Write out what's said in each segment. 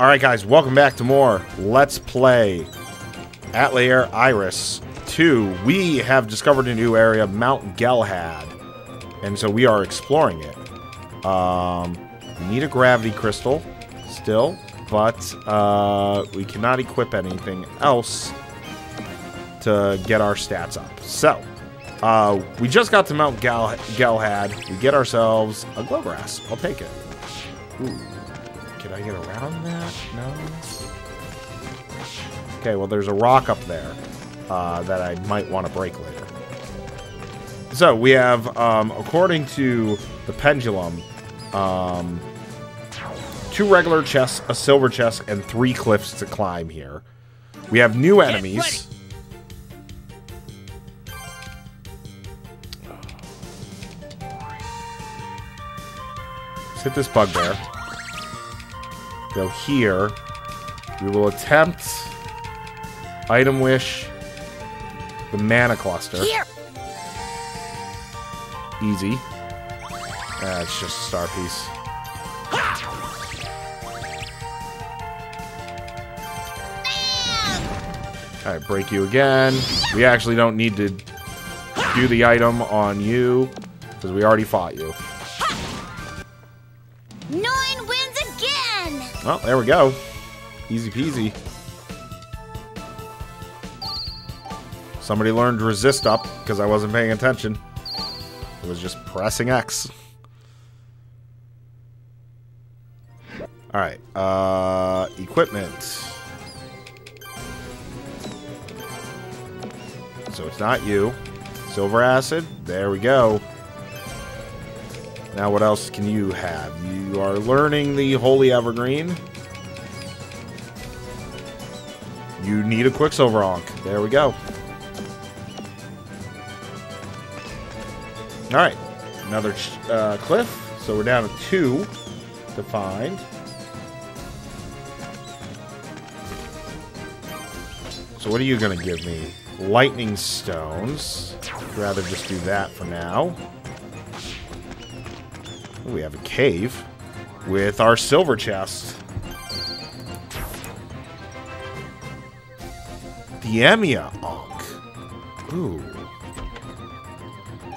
Alright guys, welcome back to more Let's Play Atelier Iris 2. We have discovered a new area, Mount Gelhad, and so we are exploring it. We need a gravity crystal still, but we cannot equip anything else to get our stats up. So, we just got to Mount Gelhad. We get ourselves a Glowgrass. I'll take it. Ooh. Can I get around that? No? Okay, well, there's a rock up there that I might want to break later. So, we have, according to the pendulum, 2 regular chests, a silver chest, and 3 cliffs to climb here. We have new enemies. Let's hit this bugbear. Go here. We will attempt item wish the Mana Cluster. Here. Easy. It's just a star piece. Alright, break you again. We actually don't need to do the item on you because we already fought you. Well, there we go. Easy peasy. Somebody learned resist up because I wasn't paying attention. It was just pressing X. Alright, equipment. So it's not you. Silver acid. There we go. Now what else can you have? You are learning the Holy Evergreen. You need a Quicksilver Onk. There we go. Alright. Another cliff. So we're down to 2 to find. So what are you going to give me? Lightning stones. I'd rather just do that for now. We have a cave with our silver chest. The Emya Ankh. Ooh.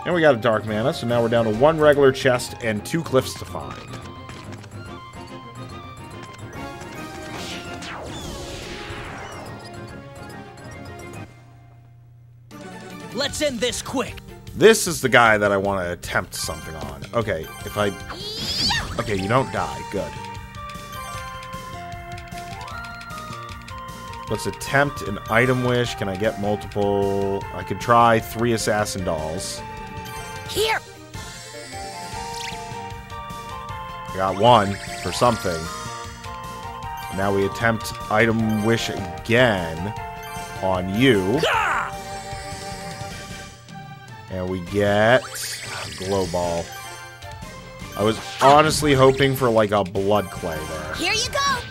And we got a dark mana, so now we're down to 1 regular chest and 2 cliffs to find. Let's end this quick. This is the guy that I want to attempt something on. Okay, if I... Okay, you don't die. Good. Let's attempt an item wish. Can I get multiple? I could try 3 assassin dolls. Here. I got 1 for something. Now we attempt item wish again on you. Gah! And we get glow ball. I was honestly hoping for like a blood clay there. Here you go.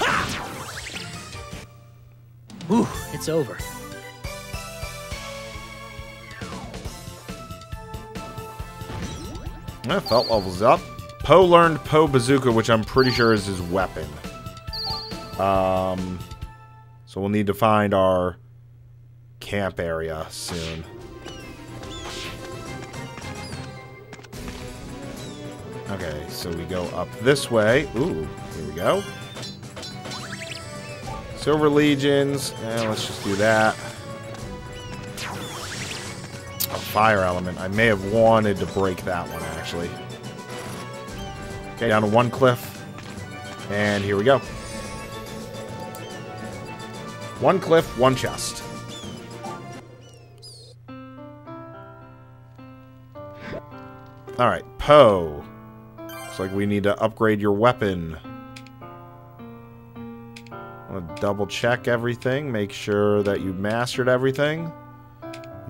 Ha! Ooh, it's over. I felt levels up. Poe learned Poe Bazooka, which I'm pretty sure is his weapon. So we'll need to find our camp area soon. Okay, so we go up this way. Ooh, here we go. Silver legions. Let's just do that. A fire element. I may have wanted to break that one, actually. Okay, down to 1 cliff. And here we go. 1 cliff, 1 chest. Alright, Poe. Looks like we need to upgrade your weapon. I'm gonna double check everything, make sure that you mastered everything.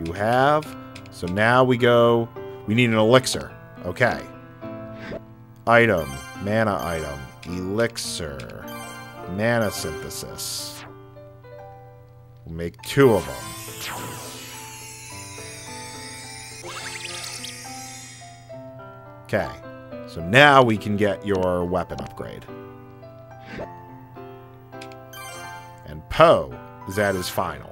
You have. So now we go. We need an elixir. Okay. Item. Mana item. Elixir. Mana synthesis. We'll make 2 of them. Okay. So now we can get your weapon upgrade. And Poe is at his final.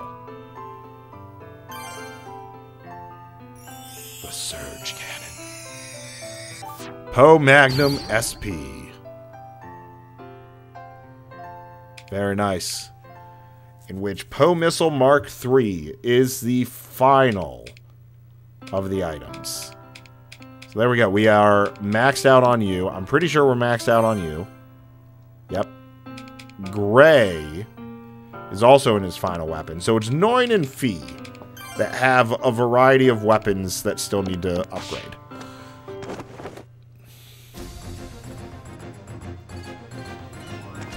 The Surge Cannon. Poe Magnum SP. Very nice. In which Poe Missile Mark III is the final of the items. So there we go. We are maxed out on you. I'm pretty sure we're maxed out on you. Yep. Gray is also in his final weapon. So it's Noin and Fee that have a variety of weapons that still need to upgrade.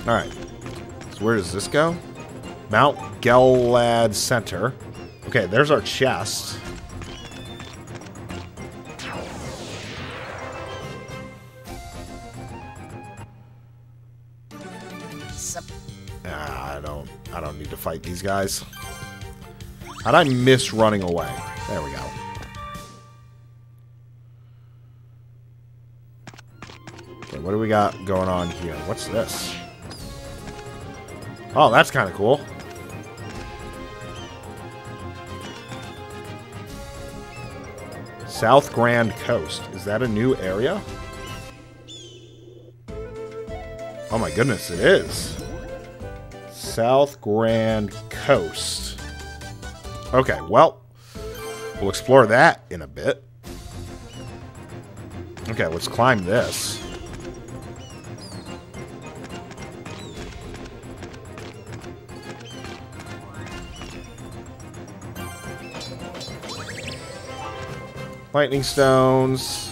Alright. So where does this go? Mount Gelhad Center. Okay, there's our chest. I don't need to fight these guys. How'd I miss running away? There we go. Okay, what do we got going on here? What's this? Oh, that's kind of cool. South Grand Coast. Is that a new area? Oh my goodness, it is. South Grand Coast. Okay, well, we'll explore that in a bit. Okay, let's climb this. Lightning stones.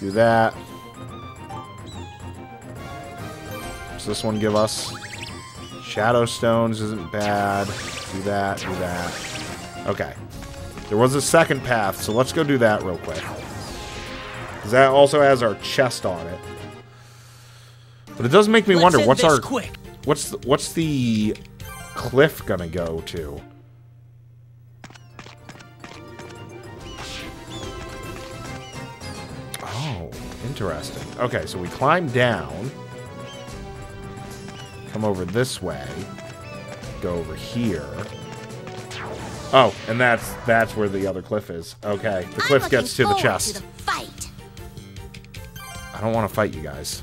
Do that. What's this one give us? Shadow stones isn't bad. Do that, do that. Okay. There was a second path, so let's go do that real quick. Because that also has our chest on it. But it does make me wonder, what's our... What's the cliff gonna go to? Oh, interesting. Okay, so we climb down. Come over this way. Go over here. Oh, and that's where the other cliff is. Okay, the cliff gets to the chest. I don't want to fight you guys.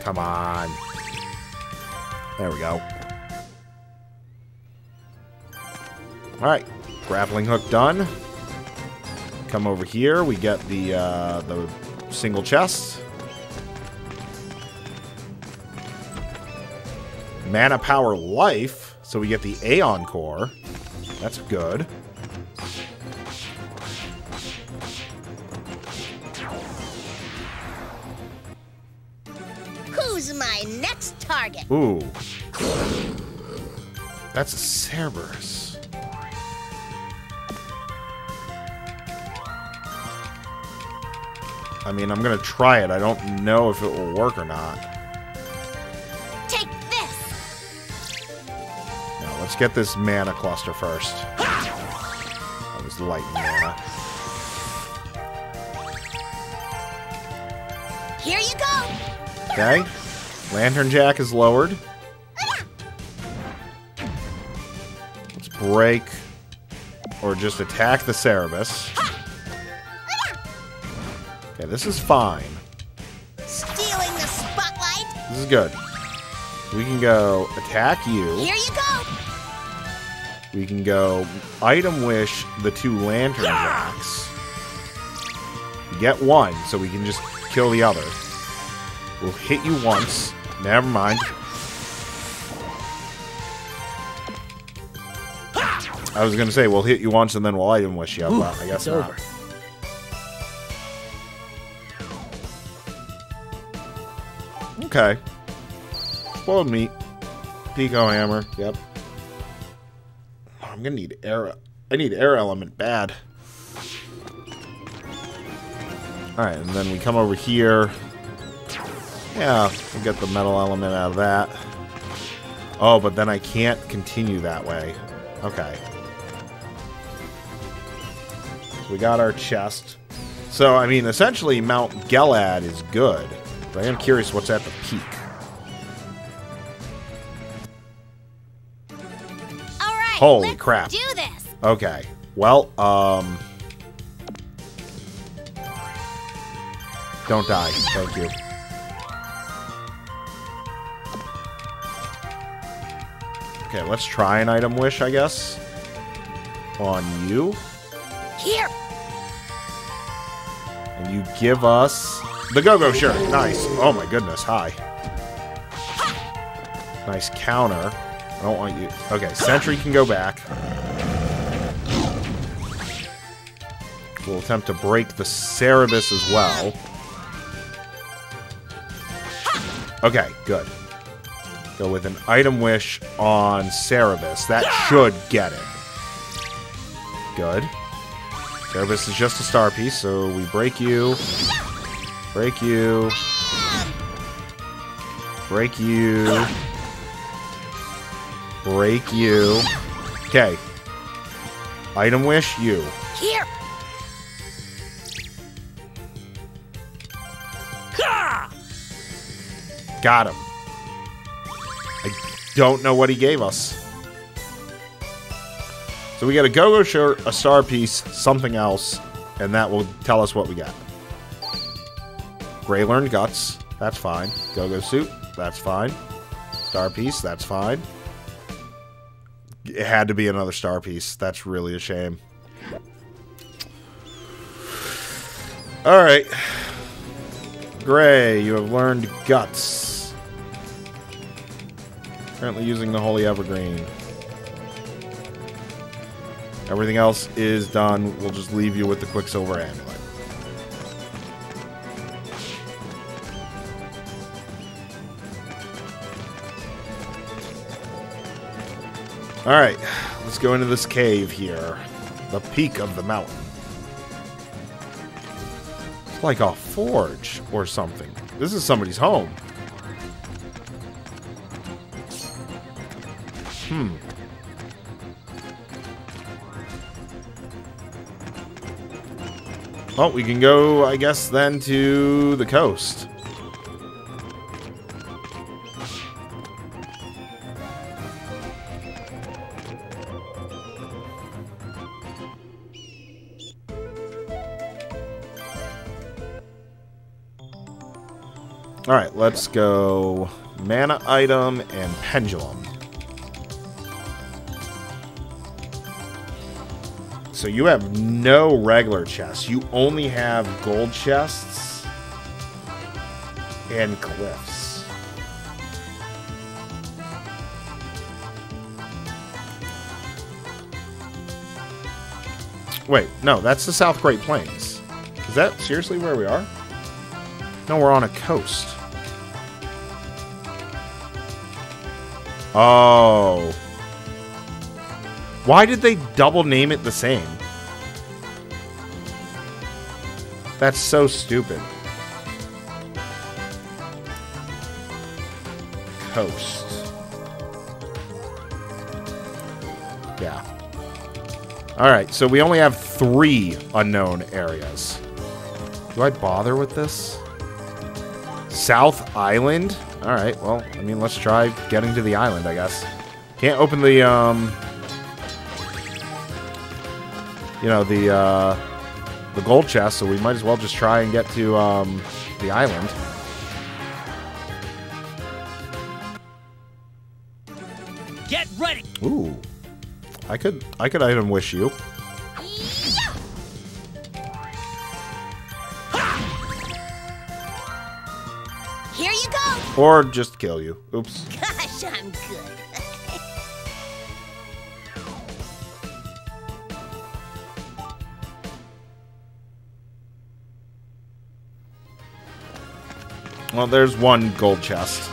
Come on. There we go. Alright, grappling hook done. Come over here. We get the single chest. Mana power life, so we get the Aeon core. That's good. Who's my next target? Ooh. That's a Cerberus. I mean, I'm gonna try it. I don't know if it will work or not. Let's get this mana cluster first. That was light mana. Here you go. Okay. Lantern Jack is lowered. Let's break or just attack the Cerberus. Okay, this is fine. Stealing the spotlight. This is good. We can go attack you. Here you go. We can go item wish the two lantern jacks. We get one, so we can just kill the other. We'll hit you once. Never mind. I was going to say, we'll hit you once and then we'll item wish you. Ooh, well, I guess not. Over. Okay. Boiled meat. Pico hammer. Yep. I'm gonna need air. I need air element bad. Alright, and then we come over here. Yeah, we'll get the metal element out of that. Oh, but then I can't continue that way. Okay. So we got our chest. So, I mean, essentially, Mount Gelhad is good. But I am curious what's at the peak. All right, holy crap. Let's do this. Okay. Well, don't die. Thank you. Okay, let's try an item wish, I guess. On you. Here. And you give us the go-go shirt. Nice. Oh my goodness. Hi. Nice counter. I don't want you. Okay, sentry can go back. We'll attempt to break the Cerberus as well. Okay, good. Go with an item wish on Cerberus. That should get it. Good. Cerberus is just a star piece, so we break you. Break you. Break you. Break you. Okay. Item wish, you. Here. Got him. I don't know what he gave us. So we got a go-go shirt, a star piece, something else, and that will tell us what we got. Gray learned guts. That's fine. Go-go suit. That's fine. Star piece. That's fine. It had to be another star piece. That's really a shame. All right. Gray, you have learned guts. Currently using the Holy Evergreen. Everything else is done. We'll just leave you with the Quicksilver Amulet. Alright, let's go into this cave here. The peak of the mountain. It's like a forge or something. This is somebody's home. Hmm. Oh, we can go, I guess, then to the coast. All right, let's go mana item and pendulum. So you have no regular chests. You only have gold chests and cliffs. Wait, no, that's the South Great Plains. Is that seriously where we are? No, we're on a coast. Oh. Why did they double name it the same? That's so stupid. Coast. Yeah. Alright, so we only have 3 unknown areas. Do I bother with this? South Island? Alright, well, I mean, let's try getting to the island, I guess. Can't open the, you know, the gold chest, so we might as well just try and get to the island. Get ready. Ooh, I could item wish you. Yeah. Here you go. Or just kill you. Oops. Gosh, I'm good. Well, there's one gold chest.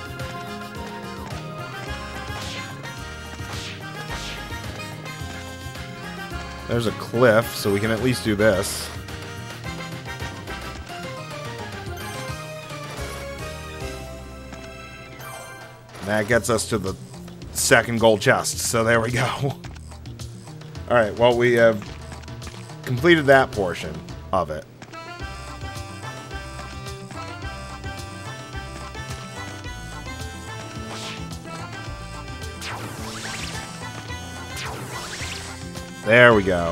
There's a cliff, so we can at least do this. That gets us to the second gold chest, so there we go. Alright, well, we have completed that portion of it. There we go.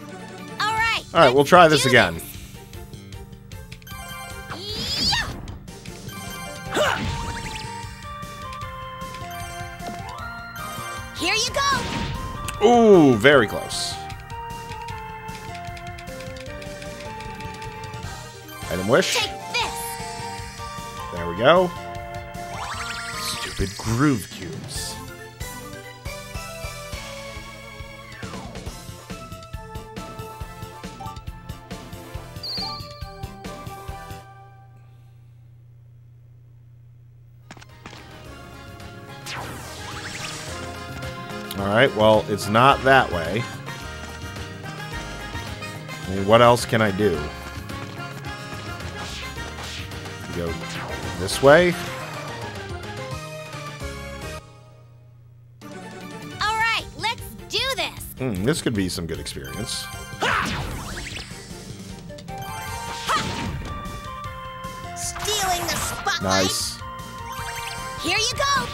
All right, we'll try this again. Here you go. Ooh, very close. Item wish. Take this. There we go. Stupid groove cubes. Alright, well, it's not that way. I mean, what else can I do? Go this way? Alright, let's do this! This could be some good experience. Stealing the spotlight! Nice. Here you go!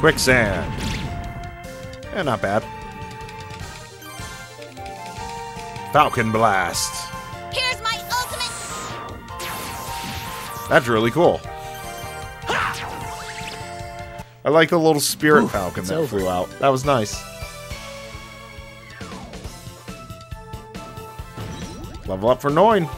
Quicksand! Yeah, not bad. Falcon Blast. Here's my ultimate. That's really cool. Ha! I like the little spirit falcon that flew out. That was nice. Level up for Noin.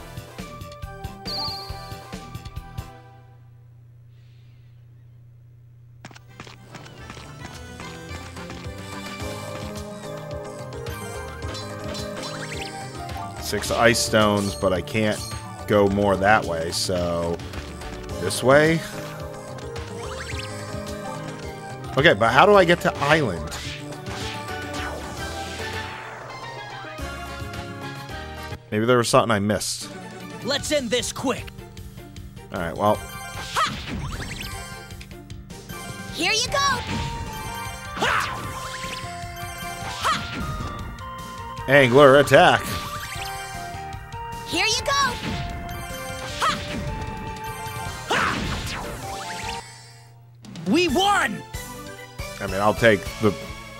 Six ice stones, but I can't go more that way, so this way. Okay, but how do I get to Island? Maybe there was something I missed. Let's end this quick. All right, well. Here you go. Angler attack. Here you go! Ha! Ha! We won! I mean, I'll take the...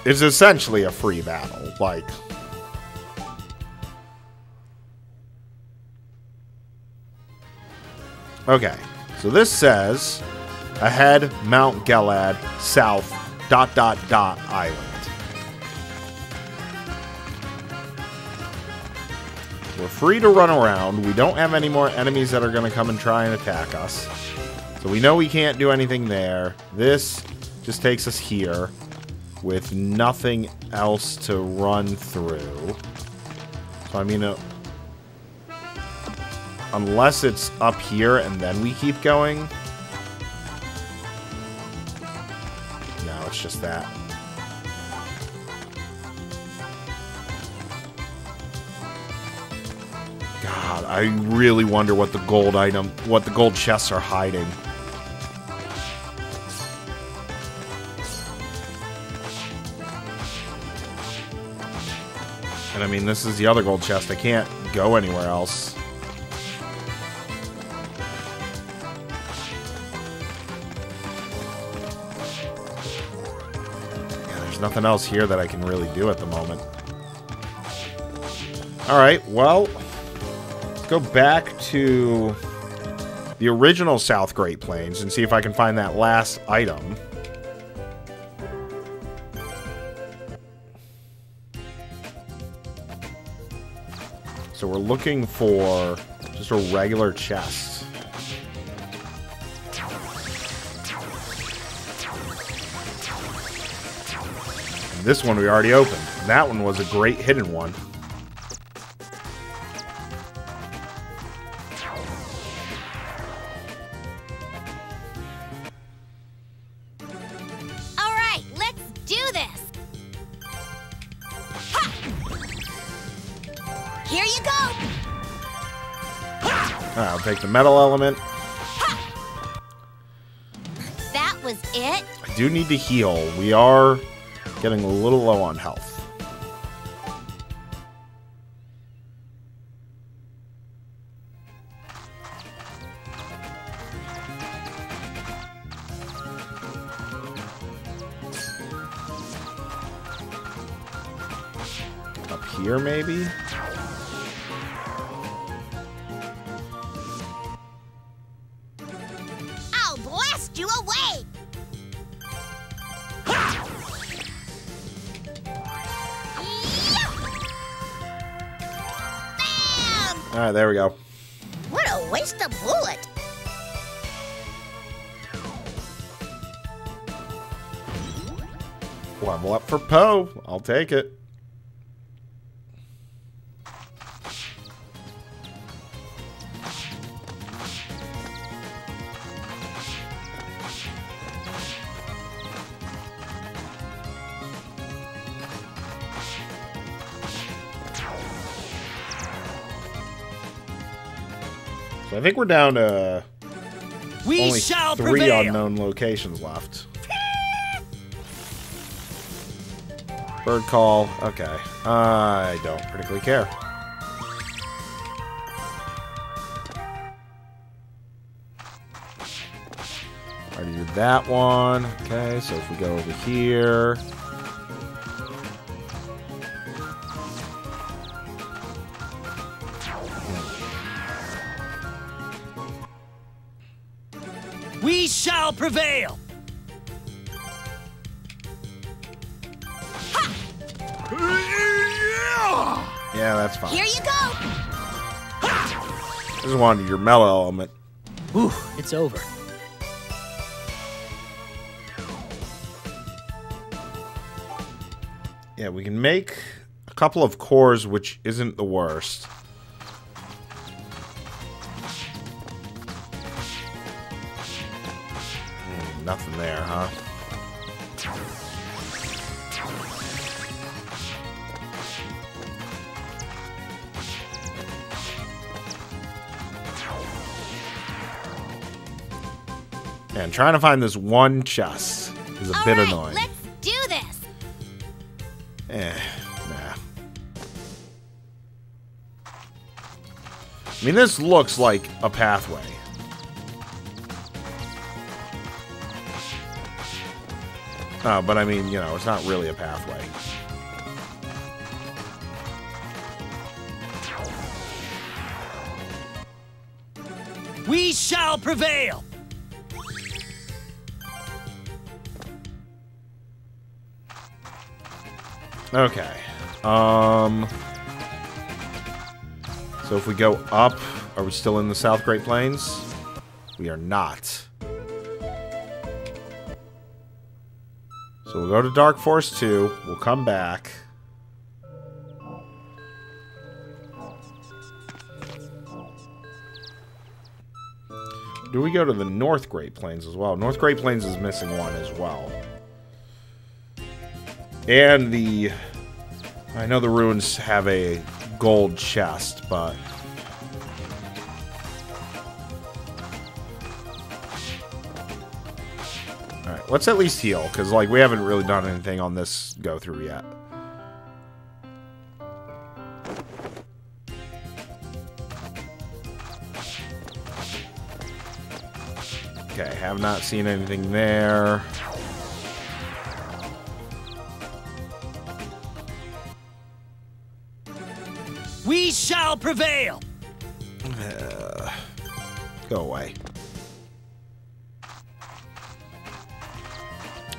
It's essentially a free battle, like... Okay, so this says... Ahead, Mount Gelhad, south, ... island. We're free to run around. We don't have any more enemies that are going to come and try and attack us. So we know we can't do anything there. This just takes us here with nothing else to run through. So, I mean, unless it's up here and then we keep going. No, it's just that. God, I really wonder what the gold item, what the gold chests are hiding. And I mean, this is the other gold chest. I can't go anywhere else. Yeah, there's nothing else here that I can really do at the moment. All right, well... Go back to the original South Great Plains and see if I can find that last item. So we're looking for just a regular chest. And this one we already opened. And that one was a great hidden one. Take the metal element. Ha! That was it. I do need to heal. We are getting a little low on health. Up here, maybe? I'll blast you away! Ha! Bam! All right, there we go. What a waste of bullet! Level up for Poe. I'll take it. So I think we're down to only three unknown locations left. Bird call. Okay. I don't particularly care. Already did that one. Okay, so if we go over here. We shall prevail! Yeah, that's fine. Here you go. I just wanted your mellow element. Ooh, it's over. Yeah, we can make a couple of cores, which isn't the worst. Nothing there, huh? And trying to find this one chest is a bit annoying. Let's do this. Nah. I mean, this looks like a pathway. But I mean, you know, it's not really a pathway. We shall prevail. Okay. So if we go up, are we still in the South Great Plains? We are not. So we'll go to Dark Force 2. We'll come back. Do we go to the North Great Plains as well? North Great Plains is missing one as well. And the... I know the ruins have a gold chest, but... Alright, let's at least heal, because, like, we haven't really done anything on this go-through yet. Okay, have not seen anything there. We shall prevail! Go away.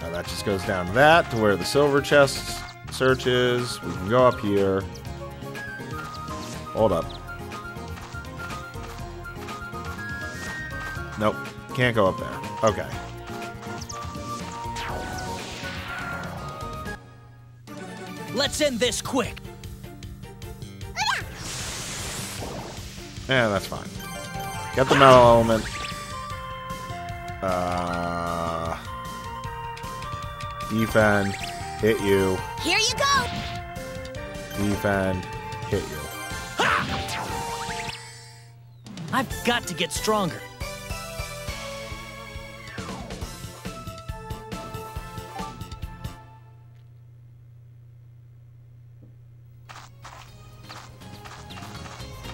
Now that just goes down to that, to where the silver chest search is. We can go up here. Hold up. Nope. Can't go up there. Okay. Let's end this quick. Yeah, that's fine. Get the metal element. Defend. Hit you. Here you go. Defend. Hit you. Ha! I've got to get stronger.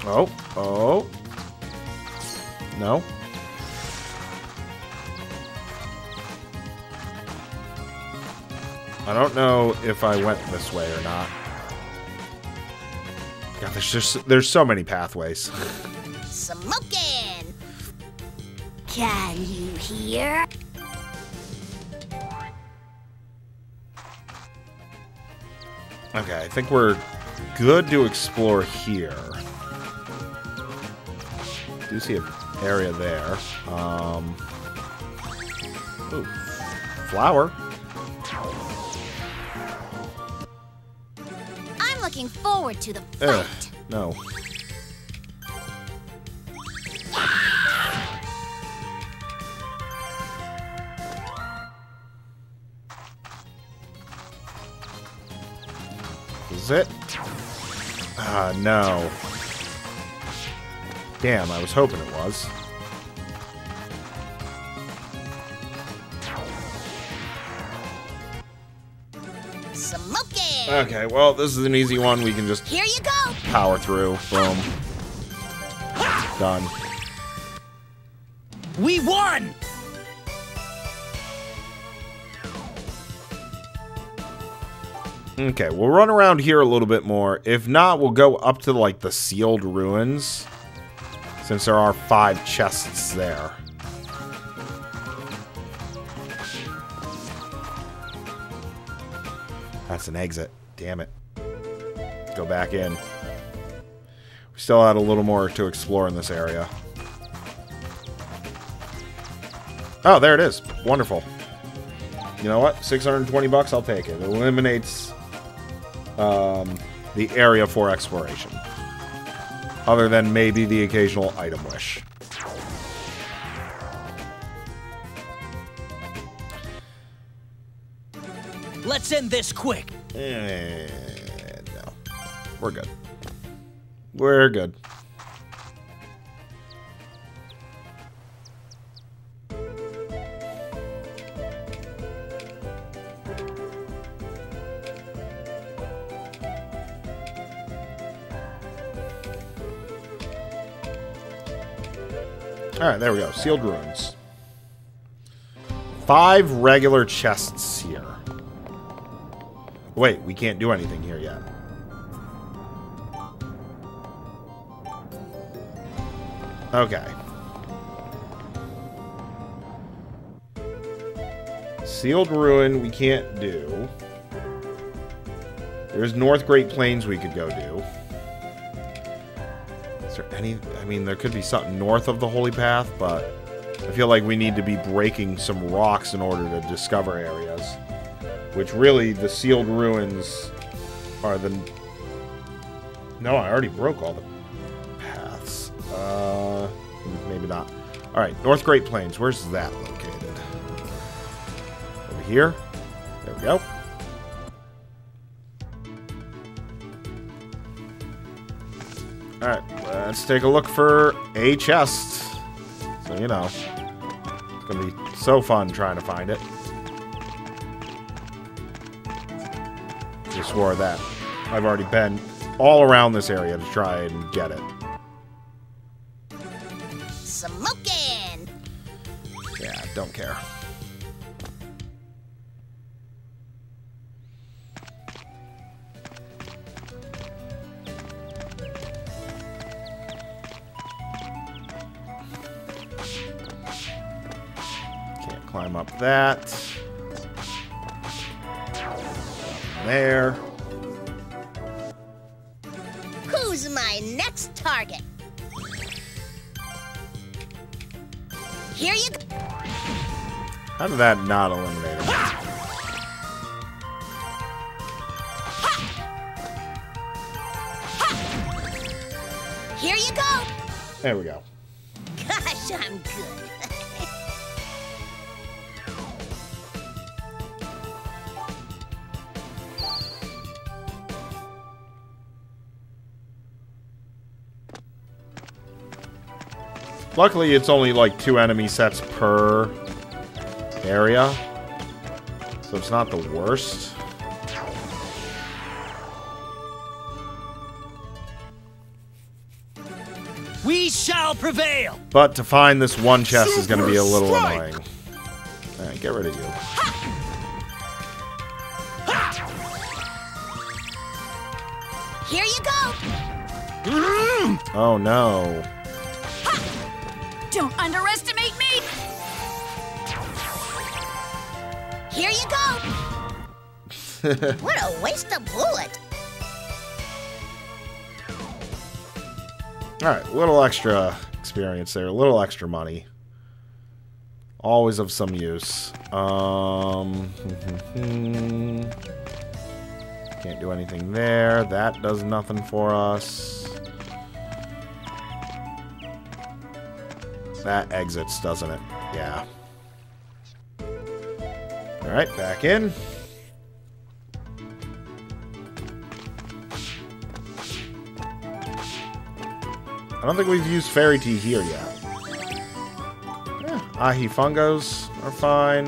Oh, oh. No. I don't know if I went this way or not. Yeah, there's so many pathways. Smoking! Can you hear? Okay, I think we're good to explore here. Do see an area there. Ooh, flower. I'm looking forward to the fight. No. Is it? Ah, no. Damn, I was hoping it was. Smoking. Okay, well, this is an easy one. We can just here you go. Power through. Boom. Done. We won! Okay, we'll run around here a little bit more. If not, we'll go up to, like, the Sealed Ruins, since there are 5 chests there. That's an exit. Damn it. Go back in. We still had a little more to explore in this area. Oh, there it is. Wonderful. You know what? 620 bucks, I'll take it. It eliminates the area for exploration. Other than maybe the occasional item wish. Let's end this quick. No. We're good. We're good. All right, there we go. Sealed Ruins. 5 regular chests here. Wait, we can't do anything here yet. Okay. Sealed Ruin we can't do. There's North Great Plains we could go do. Is there any... I mean, there could be something north of the Holy Path, but I feel like we need to be breaking some rocks in order to discover areas. Which really, the Sealed Ruins are the... No, I already broke all the paths. Maybe not. Alright, North Great Plains. Where's that located? Over here? There we go. Alright, let's take a look for a chest. So, you know, it's gonna be so fun trying to find it. Just swore that. I've already been all around this area to try and get it. Smoking! Yeah, don't care. Climb up that. There. Who's my next target? Here you go. How did that not eliminate him? Here you go. There we go. Gosh, I'm good. Luckily, it's only like 2 enemy sets per area, so it's not the worst. We shall prevail. But to find this one chest is going to be a little annoying. All right, get rid of you. Here you go. Oh no. Ha! Don't underestimate me! Here you go! What a waste of bullet! Alright, a little extra experience there, a little extra money. Always of some use. Can't do anything there. That does nothing for us. That exits, doesn't it? Yeah. Alright, back in. I don't think we've used Fairy Tea here yet. Ahi Fungos are fine.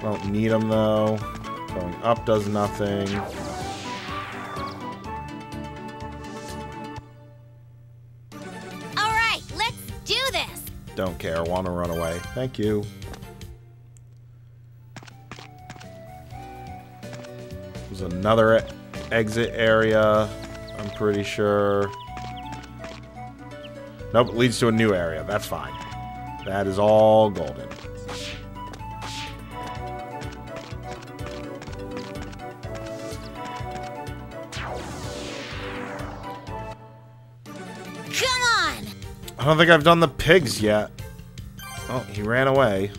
Don't need them though. Going up does nothing. Alright, let's do this! Don't care, wanna run away. Thank you. There's another exit area, I'm pretty sure. Nope, it leads to a new area. That's fine. That is all golden. Come on! I don't think I've done the pigs yet. Oh, he ran away.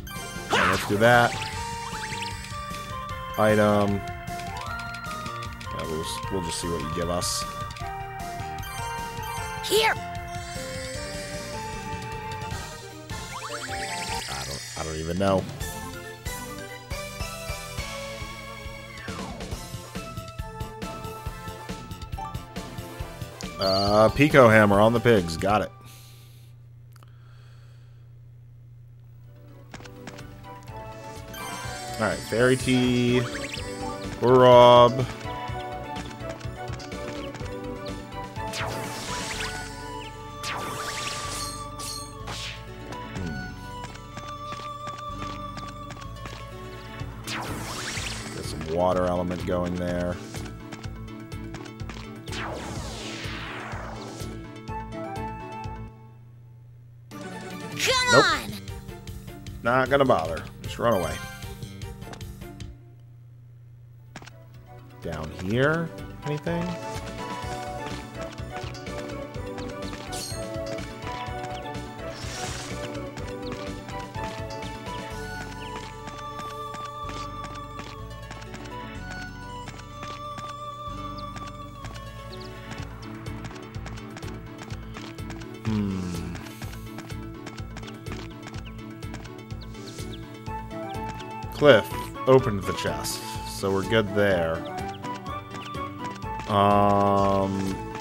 Okay, let's do that. Item. Yeah, we'll just see what you give us. Here! I don't even know. Pico hammer on the pigs. Got it. Alright, Fairy Tea. Rob. Water element going there. Come on! Not gonna bother. Just run away. Down here? Anything? Cliff opened the chest, so we're good there.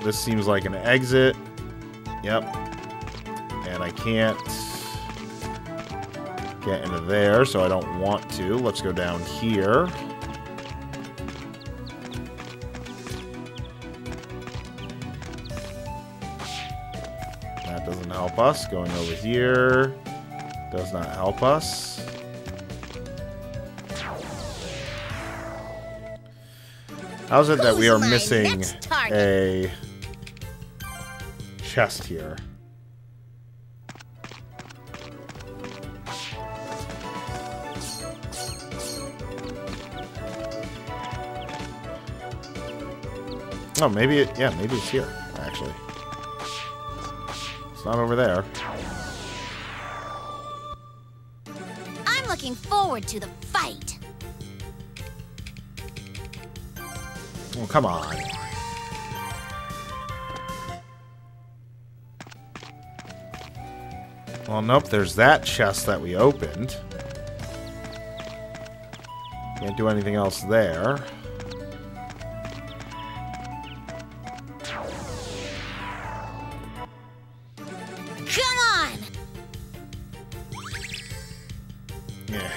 This seems like an exit. Yep. And I can't get into there, so I don't want to. Let's go down here. That doesn't help us. Going over here does not help us. How's it that we are missing a chest here? Oh, maybe it, yeah, maybe it's here, actually. It's not over there. I'm looking forward to the fight. Oh, come on. Well, nope, there's that chest that we opened. Can't do anything else there. Come on! Yeah.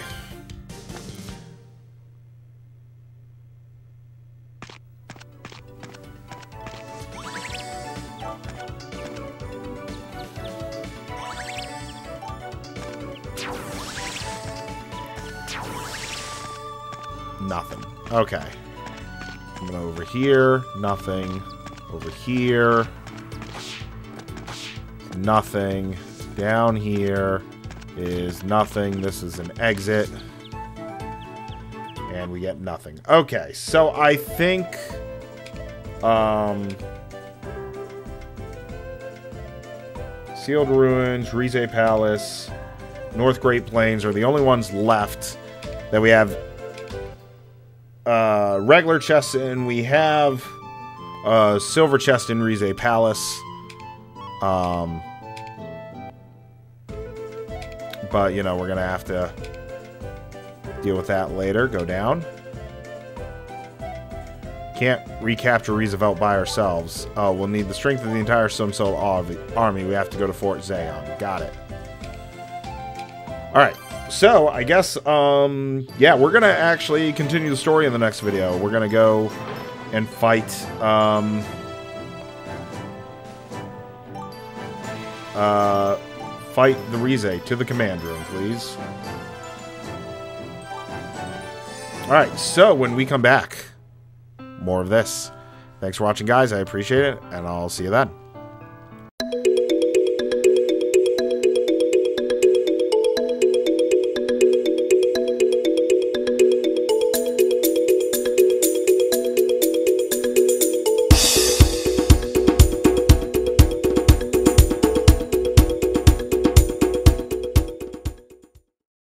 Nothing. Okay. I'm going over here. Nothing. Over here. Nothing. Down here is nothing. This is an exit. And we get nothing. Okay, so I think... Sealed Ruins, Rize Palace, North Great Plains are the only ones left that we have regular chests in. We have silver chest in Rize Palace. But, you know, we're going to have to deal with that later. Go down. Can't recapture Roosevelt by ourselves. Oh, we'll need the strength of the entire Sumsol army. We have to go to Fort Zeon. Got it. Alright. So, I guess, yeah, we're going to actually continue the story in the next video. We're going to go and fight, fight the Rize. To the command room, please. Alright, so when we come back... more of this. Thanks for watching, guys. I appreciate it, and I'll see you then.